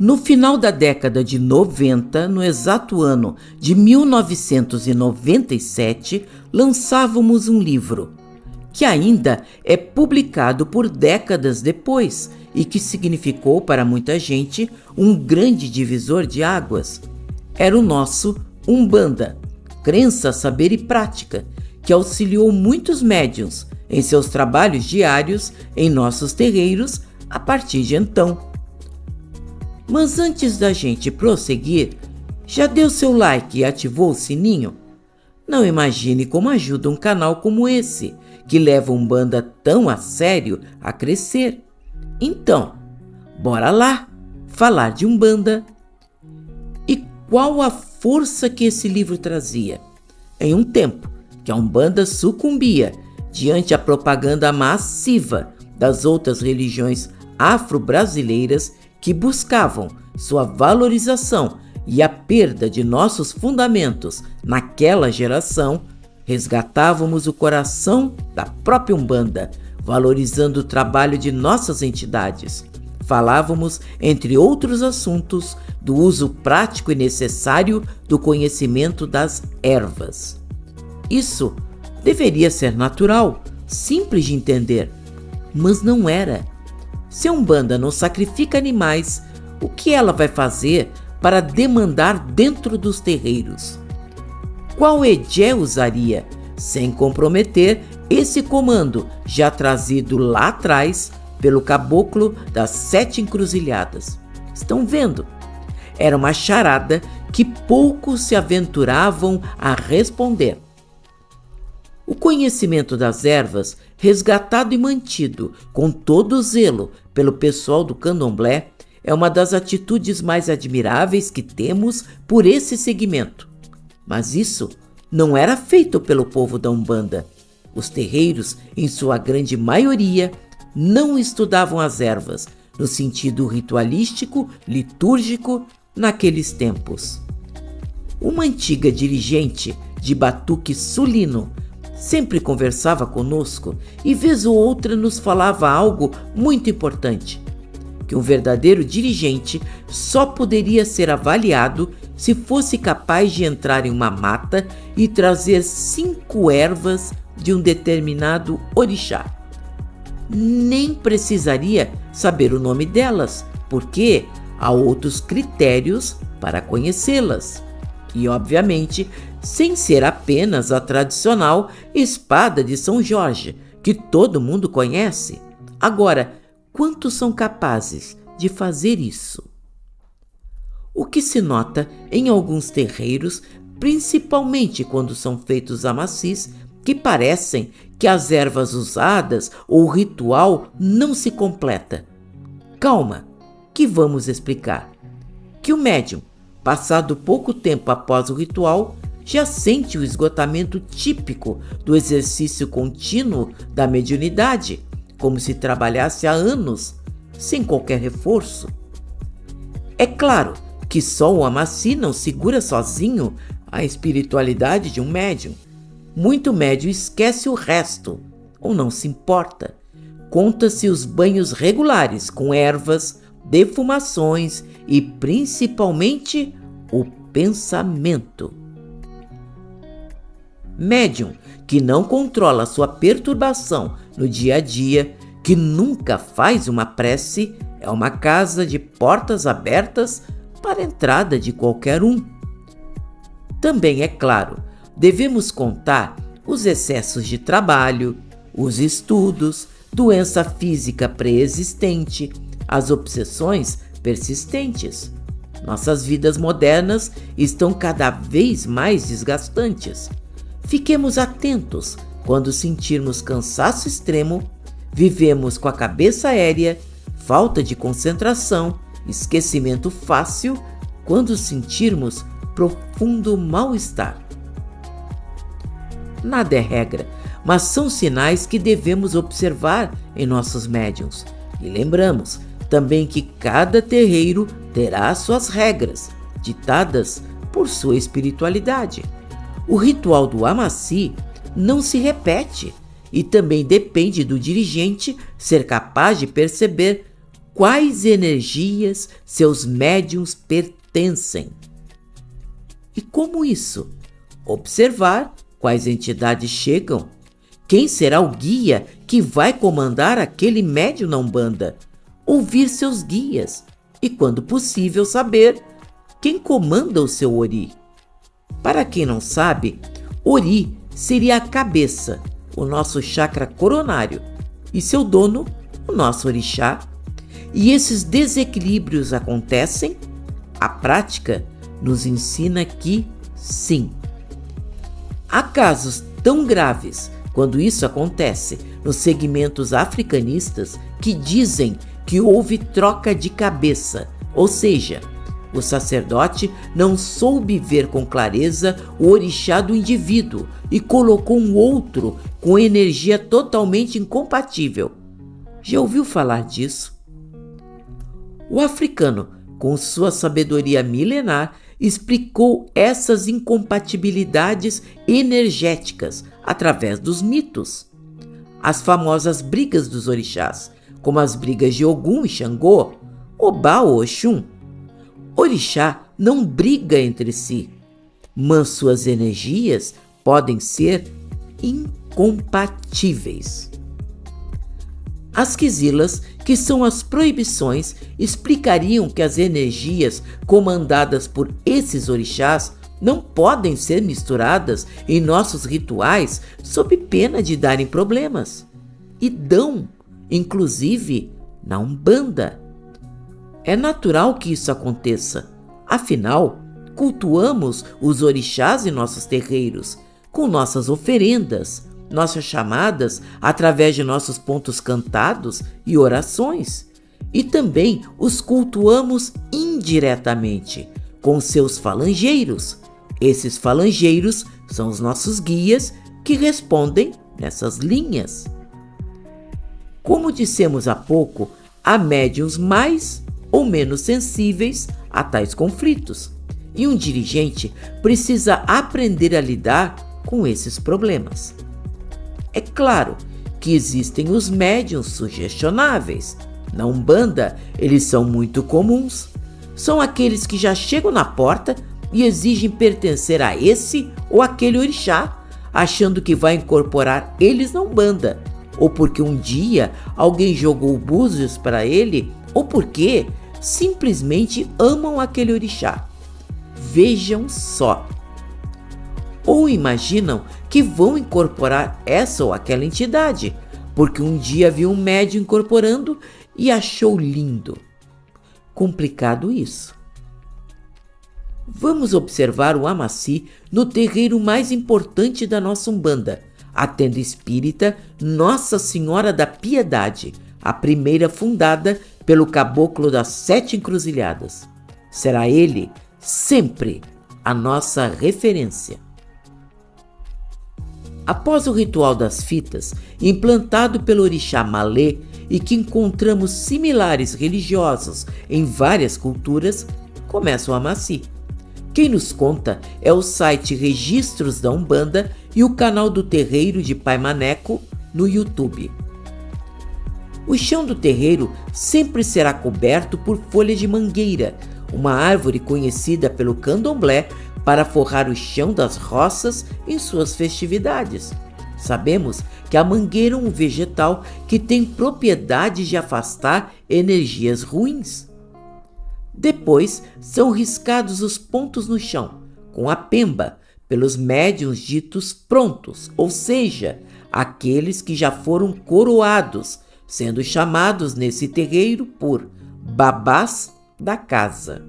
No final da década de 90, no exato ano de 1997, lançávamos um livro, que ainda é publicado por décadas depois e que significou para muita gente um grande divisor de águas. Era o nosso Umbanda, Crença, Saber e Prática, que auxiliou muitos médiuns em seus trabalhos diários em nossos terreiros a partir de então. Mas antes da gente prosseguir, já deu seu like e ativou o sininho? Não imagine como ajuda um canal como esse, que leva Umbanda tão a sério a crescer. Então, bora lá falar de Umbanda. E qual a força que esse livro trazia? Em um tempo que a Umbanda sucumbia diante a propaganda massiva das outras religiões afro-brasileiras que buscavam sua valorização e a perda de nossos fundamentos naquela geração, resgatávamos o coração da própria Umbanda, valorizando o trabalho de nossas entidades. Falávamos, entre outros assuntos, do uso prático e necessário do conhecimento das ervas. Isso deveria ser natural, simples de entender, mas não era. Se a Umbanda não sacrifica animais, o que ela vai fazer para demandar dentro dos terreiros? Qual Ejé usaria, sem comprometer esse comando já trazido lá atrás pelo caboclo das sete encruzilhadas? Estão vendo? Era uma charada que poucos se aventuravam a responder. O conhecimento das ervas, resgatado e mantido com todo zelo pelo pessoal do candomblé, é uma das atitudes mais admiráveis que temos por esse segmento. Mas isso não era feito pelo povo da Umbanda. Os terreiros, em sua grande maioria, não estudavam as ervas no sentido ritualístico, litúrgico, naqueles tempos. Uma antiga dirigente de Batuque Sulino sempre conversava conosco e vez ou outra nos falava algo muito importante, que um verdadeiro dirigente só poderia ser avaliado se fosse capaz de entrar em uma mata e trazer 5 ervas de um determinado orixá. Nem precisaria saber o nome delas, porque há outros critérios para conhecê-las. E, obviamente, sem ser apenas a tradicional espada de São Jorge, que todo mundo conhece. Agora, quantos são capazes de fazer isso? O que se nota em alguns terreiros, principalmente quando são feitos amacis, que parecem que as ervas usadas ou o ritual não se completa. Calma, que vamos explicar. Que o médium, passado pouco tempo após o ritual, já sente o esgotamento típico do exercício contínuo da mediunidade, como se trabalhasse há anos, sem qualquer reforço. É claro que só o amaci não segura sozinho a espiritualidade de um médium. Muito médium esquece o resto, ou não se importa. Conta-se os banhos regulares com ervas, defumações e, principalmente, o pensamento. Médium que não controla sua perturbação no dia a dia, que nunca faz uma prece, é uma casa de portas abertas para a entrada de qualquer um. Também, é claro, devemos contar os excessos de trabalho, os estudos, doença física pré-existente, as obsessões persistentes. Nossas vidas modernas estão cada vez mais desgastantes. Fiquemos atentos quando sentirmos cansaço extremo, vivemos com a cabeça aérea, falta de concentração, esquecimento fácil, quando sentirmos profundo mal-estar. Nada é regra, mas são sinais que devemos observar em nossos médiuns. E lembramos também que cada terreiro terá suas regras, ditadas por sua espiritualidade. O ritual do amaci não se repete e também depende do dirigente ser capaz de perceber quais energias seus médiuns pertencem. E como isso? Observar quais entidades chegam. Quem será o guia que vai comandar aquele médium na Umbanda? Ouvir seus guias e, quando possível, saber quem comanda o seu Ori. Para quem não sabe, Ori seria a cabeça, o nosso chakra coronário, e seu dono, o nosso orixá. E esses desequilíbrios acontecem? A prática nos ensina que sim. Há casos tão graves quando isso acontece nos segmentos africanistas que dizem que houve troca de cabeça, ou seja, o sacerdote não soube ver com clareza o orixá do indivíduo e colocou um outro com energia totalmente incompatível. Já ouviu falar disso? O africano, com sua sabedoria milenar, explicou essas incompatibilidades energéticas através dos mitos. As famosas brigas dos orixás, como as brigas de Ogum e Xangô, Oba Oxum. Orixá não briga entre si, mas suas energias podem ser incompatíveis. As Kizilas, que são as proibições, explicariam que as energias comandadas por esses orixás não podem ser misturadas em nossos rituais sob pena de darem problemas. E dão, inclusive na Umbanda. É natural que isso aconteça, afinal, cultuamos os orixás em nossos terreiros, com nossas oferendas, nossas chamadas através de nossos pontos cantados e orações, e também os cultuamos indiretamente com seus falangeiros. Esses falangeiros são os nossos guias que respondem nessas linhas. Como dissemos há pouco, há médiuns mais ou menos sensíveis a tais conflitos, e um dirigente precisa aprender a lidar com esses problemas. É claro que existem os médiuns sugestionáveis. Na Umbanda, eles são muito comuns. São aqueles que já chegam na porta e exigem pertencer a esse ou aquele orixá, achando que vai incorporar eles na Umbanda, ou porque um dia alguém jogou búzios para ele, ou porque simplesmente amam aquele orixá. Vejam só! Ou imaginam que vão incorporar essa ou aquela entidade, porque um dia viu um médium incorporando e achou lindo. Complicado isso. Vamos observar o Amaci no terreiro mais importante da nossa Umbanda, a Tenda Espírita Nossa Senhora da Piedade, a primeira fundada pelo caboclo das Sete Encruzilhadas. Será ele sempre a nossa referência. Após o ritual das fitas, implantado pelo Orixá Malê e que encontramos similares religiosos em várias culturas, começa o Amaci. Quem nos conta é o site Registros da Umbanda e o canal do terreiro de Pai Maneco no YouTube. O chão do terreiro sempre será coberto por folha de mangueira, uma árvore conhecida pelo candomblé para forrar o chão das roças em suas festividades. Sabemos que a mangueira é um vegetal que tem propriedade de afastar energias ruins. Depois são riscados os pontos no chão, com a pemba, pelos médiuns ditos prontos, ou seja, aqueles que já foram coroados, sendo chamados nesse terreiro por babás da casa.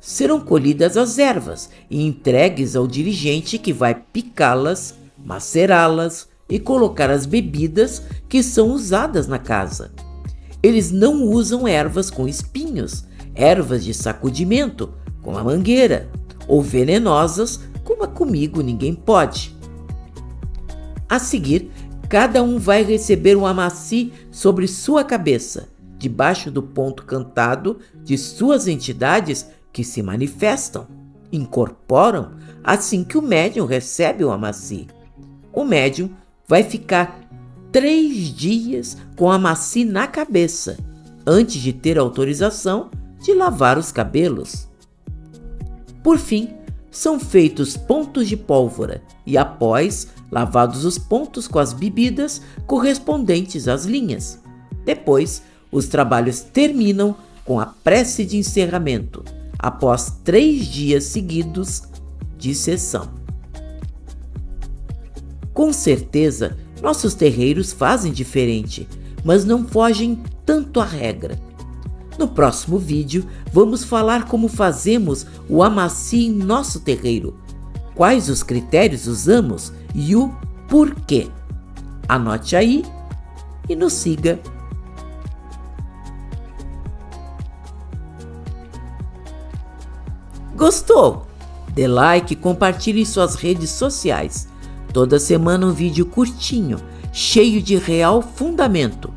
Serão colhidas as ervas e entregues ao dirigente que vai picá-las, macerá-las e colocar as bebidas que são usadas na casa. Eles não usam ervas com espinhos, ervas de sacudimento, como a mangueira, ou venenosas, como a Comigo Ninguém Pode. A seguir, cada um vai receber um amaci sobre sua cabeça, debaixo do ponto cantado de suas entidades que se manifestam, incorporam assim que o médium recebe o amaci. O médium vai ficar 3 dias com a Amaci na cabeça, antes de ter autorização de lavar os cabelos. Por fim, são feitos pontos de pólvora e, após, lavados os pontos com as bebidas correspondentes às linhas. Depois, os trabalhos terminam com a prece de encerramento, após 3 dias seguidos de sessão. Com certeza, nossos terreiros fazem diferente, mas não fogem tanto à regra. No próximo vídeo, vamos falar como fazemos o Amaci em nosso terreiro, quais os critérios usamos e o porquê. Anote aí e nos siga. Gostou? Dê like e compartilhe em suas redes sociais. Toda semana um vídeo curtinho, cheio de real fundamento,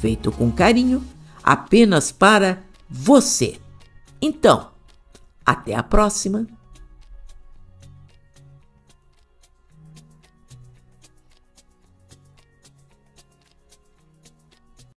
feito com carinho, apenas para você. Então, até a próxima!